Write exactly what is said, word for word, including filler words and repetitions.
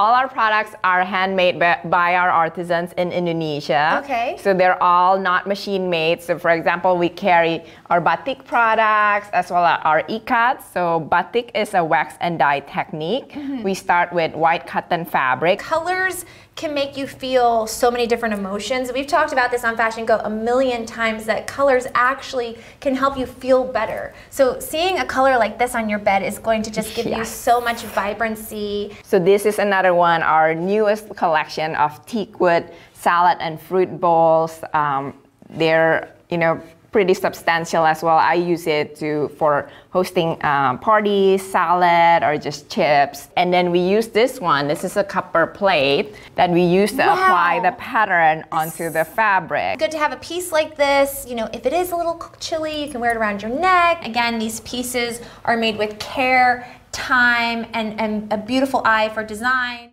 all our products are handmade by our artisans in Indonesia. Okay. So they're all not machine made. So for example, we carry our batik products as well as our ikat. So batik is a wax and dye technique. Mm-hmm. We start with white cotton fabric. Colors can make you feel so many different emotions. We've talked about this on Fashion Go a million times, that colors actually can help you feel better. So seeing a color like this on your bed is going to just give yes. you so much vibrancy. So this is another one, our newest collection of teakwood salad and fruit bowls. Um, they're, you know, pretty substantial as well. I use it to for hosting um, parties, salad, or just chips. And then we use this one. This is a copper plate that we use to wow. apply the pattern onto the fabric. Good to have a piece like this. You know, if it is a little chilly, you can wear it around your neck. Again, these pieces are made with care, time, and, and a beautiful eye for design.